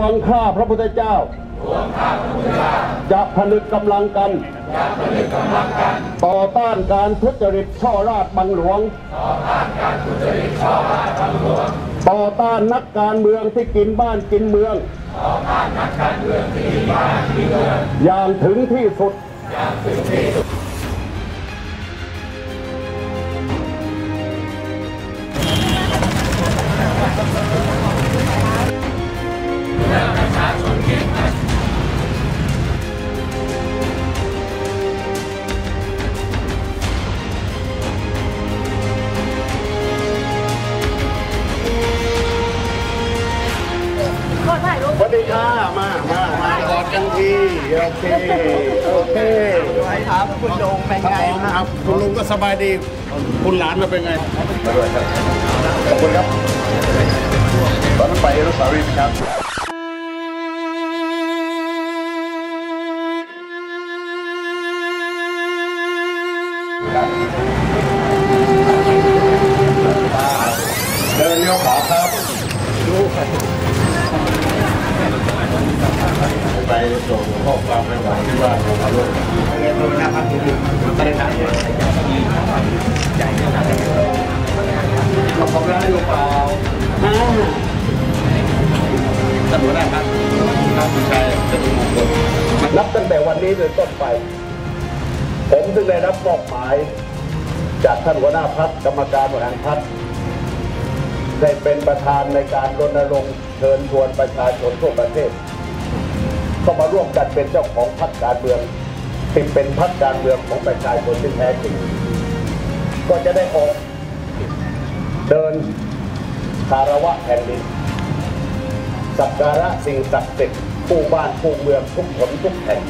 พวงข้าพระพุทธเจ้าจะผนึกกำลังกันต่อต้านการทุจริตช่อราชบังหลวงต่อต้านนักการเมืองที่กินบ้านกินเมืองอย่างถึงที่สุดสวัสดีค่ะมากอดกันทีโอเคไปถามคุณลุงเป็นไงครับคุณลุงก็สบายดีคุณหลานมาเป็นไงมาด้วยครับขอบคุณครับตอนนั้นไปเอรุสารีครับเดินเลี้ยวขวาครับดูไปส่งข้อความไปบอกที่ว่าของเราเลยเราหน้าพักที่มันไปทางไหนใหญ่ขนาดไหนเราพบร้านอยู่เปล่าตำรวจได้ครับนักผู้ชายจะมีมงคลนับตั้งแต่วันนี้เป็นต้นไปผมถึงได้รับมอบหมายจากท่านหัวหน้าพรรคกรรมการบริหารพรรคได้เป็นประธานในการรณรงค์เชิญชวนประชาชนทั่วประเทศก็มาร่วมกันเป็นเจ้าของพรรคการเมืองที่เป็นพรรคการเมืองของประชาชนที่แท้จริงก็จะได้ออกเดินคารวะแผ่นดินสักการะสิ่งศักดิ์สิทธิ์ผู้บ้านผู้เมืองทุกคนทุกแห่ง